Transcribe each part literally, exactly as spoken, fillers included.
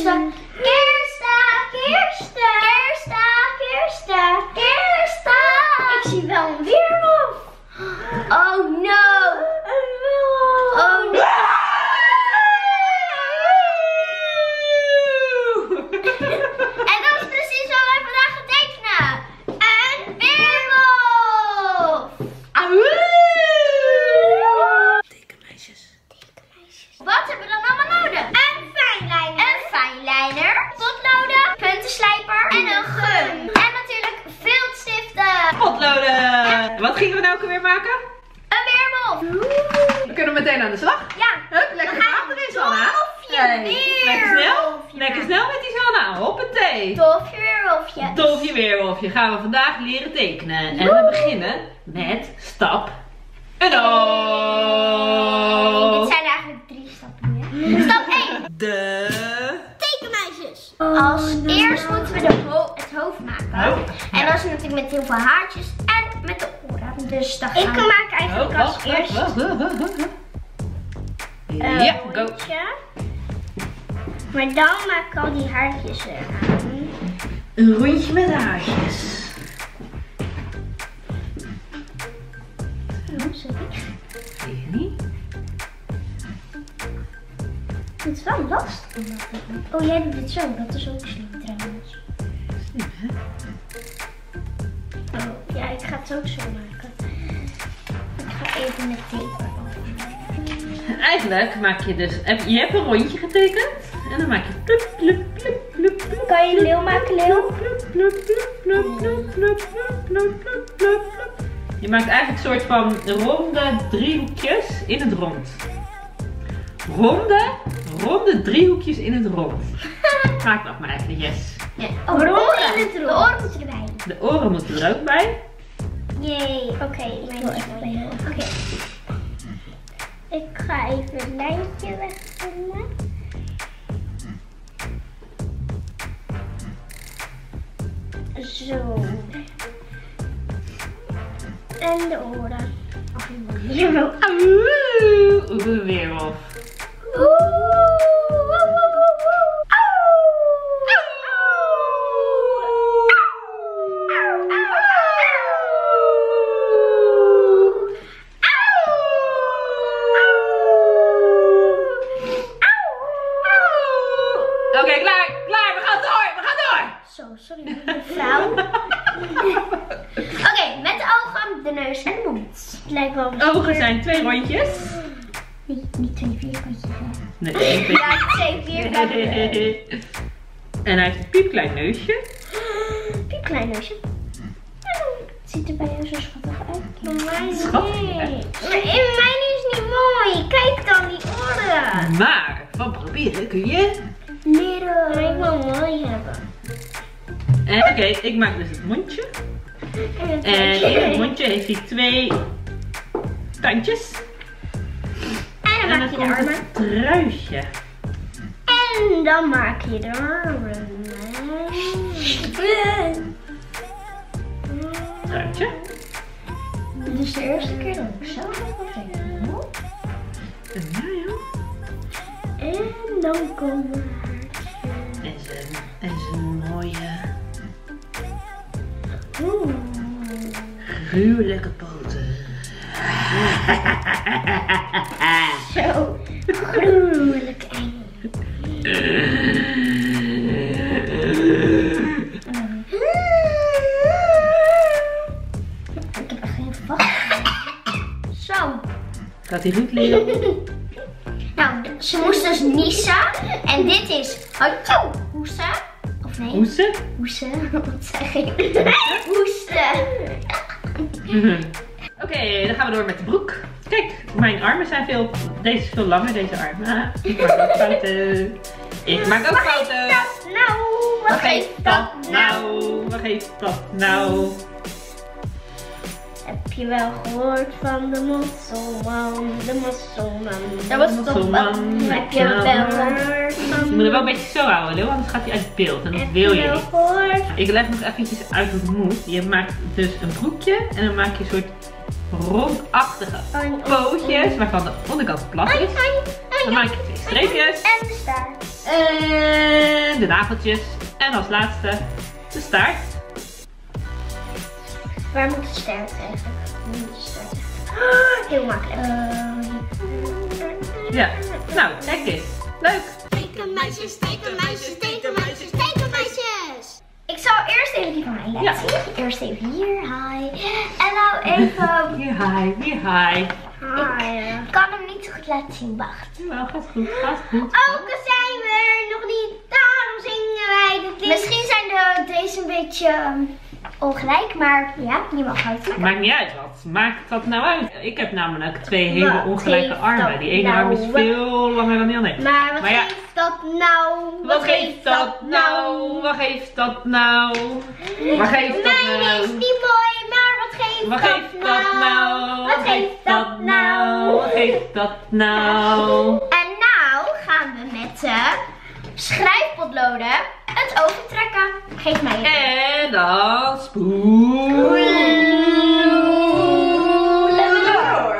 Kersten, kersten, kersten, kersten, kersten, kersten. Ik zie wel een weerwolf. Oh no. Een weerwolf. Oh no. En dat is precies wat wij vandaag gaan tekenen. Een weerwolf. Tekenmeisjes. Tekenmeisjes. Wat hebben we dan allemaal nodig? Lijner, potloden, puntenslijper en een gum. En natuurlijk viltstiften. Potloden. En wat gingen we nou ook weer maken? Een weerwolf. We kunnen meteen aan de slag. Ja. Hup, lekker water in, Sanna. Hey. Lekker snel. Lekker snel met die Sanna. Hoppatee. Dolfje weerwolfje. Dolfje weerwolfje. Gaan we vandaag leren tekenen. En we beginnen met stap een O. Dit zijn eigenlijk drie stappen. Hè? Stap één. De... Oh, als no. eerst moeten we de ho het hoofd maken. Oh, en dat is natuurlijk met heel veel haartjes en met de oren. Dus dat gaan we. Ik maak eigenlijk oh, als oh, eerst. Oh, oh, oh, oh. Uh, ja, go. Maar dan maak ik al die haartjes eraan. Een rondje met haartjes. Oh, sorry. Zie je niet? Het is wel lastig. Oh, jij doet dit zo. Dat is ook slim trouwens. Slim, hè? Oh, ja, ik ga het ook zo maken. Ik ga even met tape. Eigenlijk maak je dus... Heb, je hebt een rondje getekend. En dan maak je... Plup, plup, plup, plup, plup, kan je leeuw maken, leeuw? Je maakt eigenlijk een soort van ronde driehoekjes in het rond. Ronde... Ronde driehoekjes in het rond. Maak dat maar even, yes. Ja. Oh, de oren moeten er ook bij. De oren moeten er ook bij. Jee, oké. Okay, ik wil even bij jou. Oké. Ik ga even een lijntje wegvinden. Zo. En de oren. Jawel. Oeh, de weerwolf. Oeh. Ogen zijn twee rondjes. Nee, niet twee vierkantjes. Nee, één vierkantje. Ja, twee vierkantjes. En hij heeft een piepklein neusje. Piepklein neusje. Het ziet er bij jou zo schattig uit. Maar mijn schattig, nee. Maar in mijn is niet mooi. Kijk dan die oren. Maar van proberen kun je leren. Maar ik wil mooi hebben. Oké, okay, ik maak dus het mondje. En het en in het mondje heeft hij twee tandjes. En dan, en dan maak je dan de armen. Een truitje. En dan maak je de armen. Truitje. Dit is de eerste keer dat ik zo ga tekenen. En nou ja. En dan komen haartjes. En zo'n mooie. Oeh. Gruwelijke poten. Zo gruwelijk eng. Ik heb echt geen verwachting. Zo. Gaat hij goed leren? Nou, ze moest dus niezen. En dit is hoesten. Of nee? Hoesten? Hoesten. Wat zeg ik? Hoesten. Oké, okay, dan gaan we door met de broek. Kijk, mijn armen zijn veel... Deze is veel langer, deze armen. Ik maak ook fouten. Ik maak ook fouten. Wat geeft dat nou? Wat geeft dat nou? Heb je wel gehoord van de Mossoman? De Mossoman. Dat was de Mossoman. Heb je wel gehoord van... Je moet er wel een beetje zo houden, Leo, anders gaat hij uit beeld. En dat wil je niet. Gehoord? Ik leg nog eventjes uit hoe het moet. Je maakt dus een broekje en dan maak je een soort... rondachtige pootjes waarvan de onderkant plat is. Dan maak je twee streepjes en de staart. En de nageltjes. En als laatste de staart. Waar moet de staart eigenlijk? Waar moet de staart? Ah, heel makkelijk. Uh... Ja, nou, kijk eens. Leuk. Tekenmeisjes, tekenmeisjes, tekenmeisjes, tekenmeisjes. Ik zal eerst even die van mij laten ja. zien. Eerst even hier, hi. En nou even... Hier, hi, hier, hi. Hi. Ik kan hem niet zo goed laten zien, wacht. Nou, gaat goed, gaat goed. Ook al zijn we er nog niet, daarom zingen wij de dingen. Misschien zijn de, deze een beetje ongelijk, maar ja, je mag uitmaken. Maakt niet uit, wat maakt dat nou uit? Ik heb namelijk twee hele ongelijke armen. Die ene nou arm is veel langer dan die andere. Maar wat maar ja. geeft dat nou? Wat, wat geeft, geeft dat nou? Wat geeft dat nou? Wat geeft dat nou? Mijn is niet mooi, maar wat geeft, wat dat, geeft nou? dat nou? Wat geeft dat nou? Wat geeft dat nou? En nou gaan we met de schrijfpotloden het overtrekken. Geef mij even. En dan spoelen we door.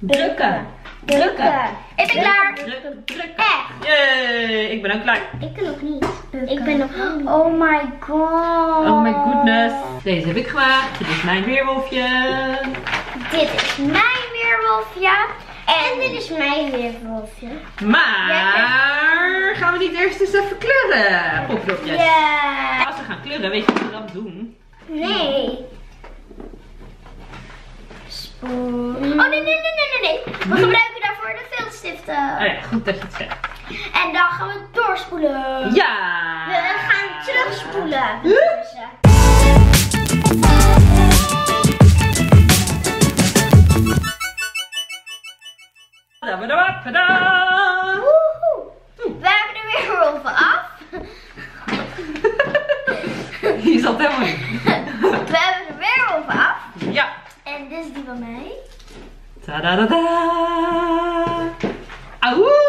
Drukken. Drukken. Ik ben klaar. Drukken. Drukken. Echt. Yay, ik ben ook klaar. Ik kan nog niet. Drukken. Ik ben nog niet. Oh my god. Oh my goodness. Deze heb ik gemaakt. Dit is mijn weerwolfje. Dit is mijn weerwolfje. En dit is mijn weerwolfje. Maar gaan we niet eerst eens even kleuren? Popdropjes. Ja. Als we gaan kleuren, weet je wat we dan doen? Nee. Oh nee, nee, nee, nee, nee. We gebruiken daarvoor de viltstiften. Oh ja, goed dat je het zegt. En dan gaan we doorspoelen. Ja. We gaan terugspoelen. Huh? We hebben er weer rollen van af. Hier zat helemaal in. We hebben er weer rollen van af. Ja. En dit is die van mij. Ta-da-da-da! Auwoe!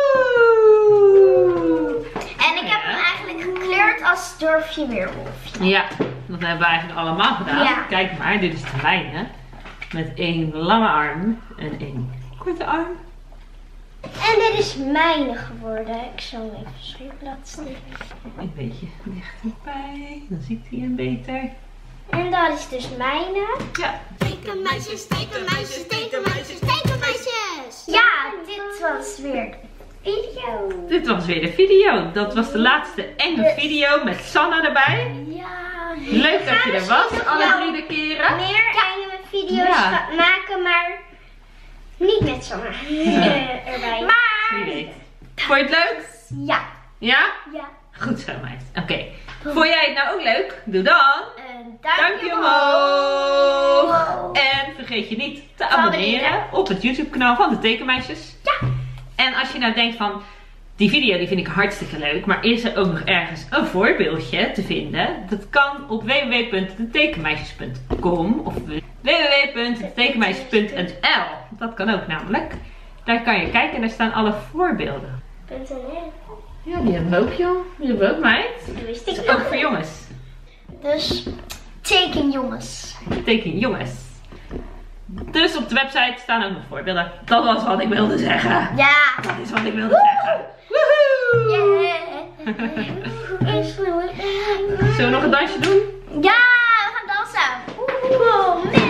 En ik heb hem eigenlijk gekleurd als Dolfje Weerwolfje. Ja, dat hebben we eigenlijk allemaal gedaan. Ja. Kijk maar, dit is de mijne. Met één lange arm en één korte arm. En dit is mijne geworden. Ik zal hem even schrikken laten staan. Een beetje dichterbij, dan ziet hij hem beter. En dat is dus mijne. Ja. Tekenmeisjes, tekenmeisjes, tekenmeisjes, tekenmeisjes. Ja, dit was weer de video. Dit was weer de video. Dat was de laatste enge dus. video met Sanna erbij. Ja. Leuk dat je er was, alle drie de keren. Meer enge video's ja. maken, maar niet met Sanna ja. erbij. Maar... Nee. Vond je het leuk? Ja. Ja? Ja. Goed zo, meid. Oké. Okay. Vond jij het nou ook leuk? Doe dan een duimpje omhoog. En vergeet je niet te abonneren op het YouTube kanaal van de Tekenmeisjes. Ja. En als je nou denkt van, die video die vind ik hartstikke leuk. Maar is er ook nog ergens een voorbeeldje te vinden? Dat kan op w w w punt de tekenmeisjes punt com of w w w punt de tekenmeisjes punt n l. Dat kan ook namelijk. Daar kan je kijken en daar staan alle voorbeelden. Ja, die hebben we ook, joh. Die hebben we ook, meid. Dat is ook voor jongens. Dus teken jongens. Teken jongens. Dus op de website staan ook nog voorbeelden. Dat was wat ik wilde zeggen. Ja. Dat is wat ik wilde Woehoe. zeggen. Woehoe. Yeah. Zullen we nog een dansje doen? Ja, we gaan dansen. Woehoe.